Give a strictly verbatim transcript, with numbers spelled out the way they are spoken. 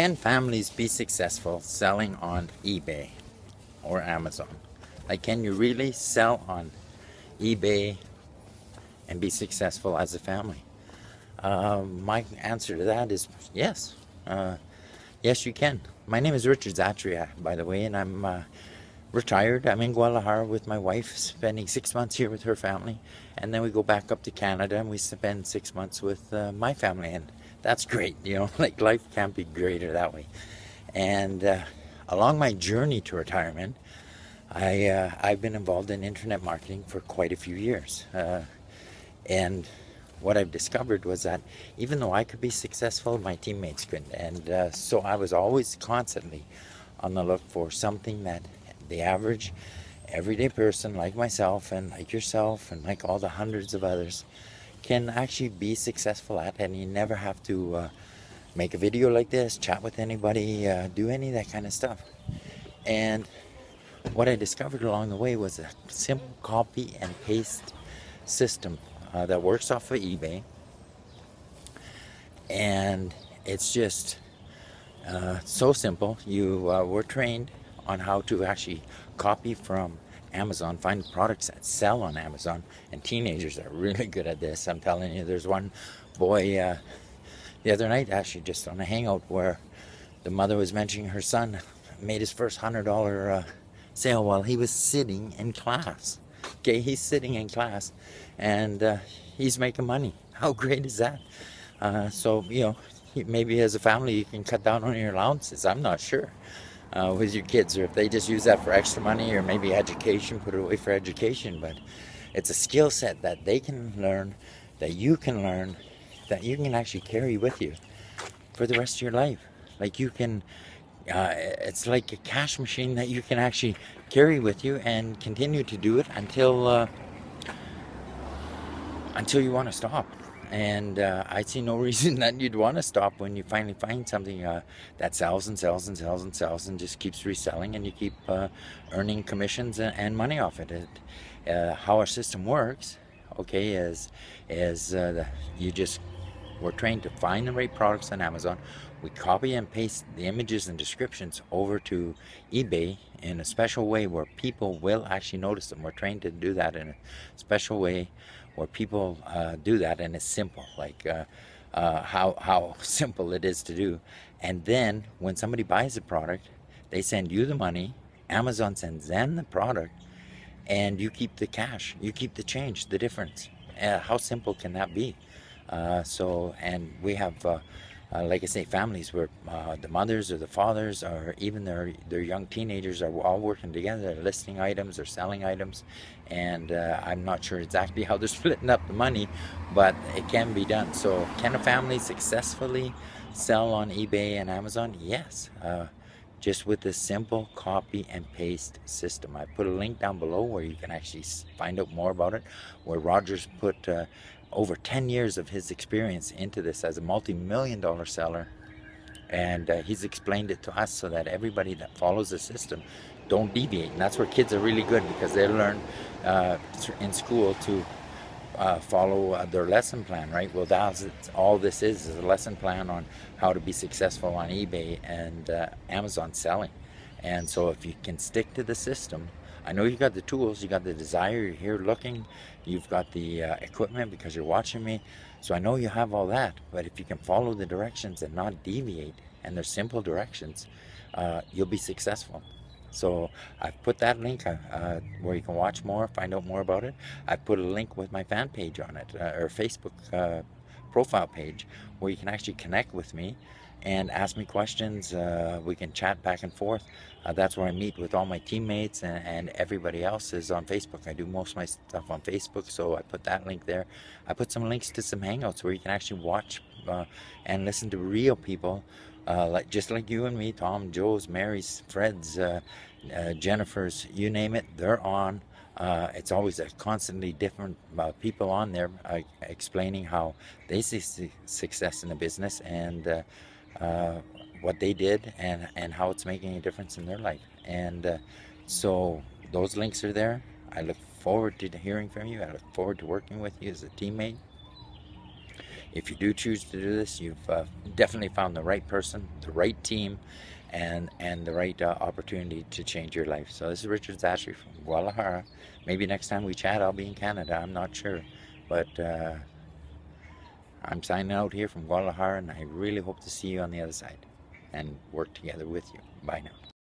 Can families be successful selling on eBay or Amazon? Like, can you really sell on eBay and be successful as a family? Uh, my answer to that is yes. Uh, yes, you can. My name is Richard Szachury, by the way, and I'm uh, retired. I'm in Guadalajara with my wife, spending six months here with her family, and then we go back up to Canada and we spend six months with uh, my family, and that's great, you know, like life can't be greater that way. And uh, along my journey to retirement, I, uh, I've been involved in internet marketing for quite a few years. Uh, and what I've discovered was that even though I could be successful, my teammates couldn't. And uh, so I was always constantly on the look for something that the average everyday person like myself and like yourself and like all the hundreds of others can actually be successful at, and you never have to uh, make a video like this, chat with anybody, uh, do any of that kind of stuff. And what I discovered along the way was a simple copy and paste system uh, that works off of eBay, and it's just uh, so simple. You uh, were trained on how to actually copy from Amazon, find products that sell on Amazon, and teenagers are really good at this. I'm telling you, there's one boy uh, the other night, actually just on a hangout, where the mother was mentioning her son made his first one hundred dollar uh, sale while he was sitting in class. Okay, he's sitting in class and uh, he's making money. How great is that? Uh, so, you know, maybe as a family you can cut down on your allowances, I'm not sure. Uh, with your kids, or if they just use that for extra money, or maybe education, put it away for education. But it's a skill set that they can learn, that you can learn, that you can actually carry with you for the rest of your life. Like you can, uh, it's like a cash machine that you can actually carry with you and continue to do it until uh, until you want to stop. And uh, I see no reason that you'd want to stop when you finally find something uh, that sells and sells and sells and sells and just keeps reselling, and you keep uh, earning commissions and money off it. it uh, how our system works, okay, is, is uh, the, you just, we're trained to find the right products on Amazon. We copy and paste the images and descriptions over to eBay in a special way where people will actually notice them. We're trained to do that in a special way where people uh, do that, and it's simple, like uh, uh, how, how simple it is to do. And then when somebody buys a product, they send you the money, Amazon sends them the product, and you keep the cash, you keep the change, the difference. Uh, how simple can that be? Uh, so, and we have, uh, uh, like I say, families where uh, the mothers or the fathers or even their, their young teenagers are all working together. They're listing items, they're selling items, and uh, I'm not sure exactly how they're splitting up the money, but it can be done. So can a family successfully sell on eBay and Amazon? Yes, uh, just with this simple copy and paste system. I put a link down below where you can actually find out more about it, where Roger's put uh, over ten years of his experience into this as a multi-million dollar seller, and uh, he's explained it to us so that everybody that follows the system don't deviate. And that's where kids are really good, because they learn uh, in school to uh, follow uh, their lesson plan, right? Well, that's all this is, is a lesson plan on how to be successful on eBay and uh, Amazon selling. And so if you can stick to the system, I know you got the tools, you got the desire, you're here looking, you've got the uh, equipment because you're watching me, so I know you have all that, but if you can follow the directions and not deviate, and they're simple directions, uh, you'll be successful. So I've put that link uh, where you can watch more, find out more about it. I've put a link with my fan page on it, uh, or Facebook uh, profile page, where you can actually connect with me and ask me questions. Uh, we can chat back and forth. Uh, that's where I meet with all my teammates, and, and everybody else is on Facebook. I do most of my stuff on Facebook, so I put that link there. I put some links to some hangouts where you can actually watch uh, and listen to real people, uh, like just like you and me, Tom, Joe's, Mary's, Fred's, uh, uh, Jennifer's, you name it, they're on. Uh, it's always a constantly different uh, people on there uh, explaining how they see su success in the business, and uh, uh what they did and and how it's making a difference in their life. And uh, so those links are there. I look forward to hearing from you. I look forward to working with you as a teammate. If you do choose to do this, you've uh, definitely found the right person, the right team, and and the right uh, opportunity to change your life. So this is Richard Szachury from Guadalajara. Maybe next time we chat, I'll be in Canada. I'm not sure, but uh, I'm signing out here from Guadalajara, and I really hope to see you on the other side and work together with you. Bye now.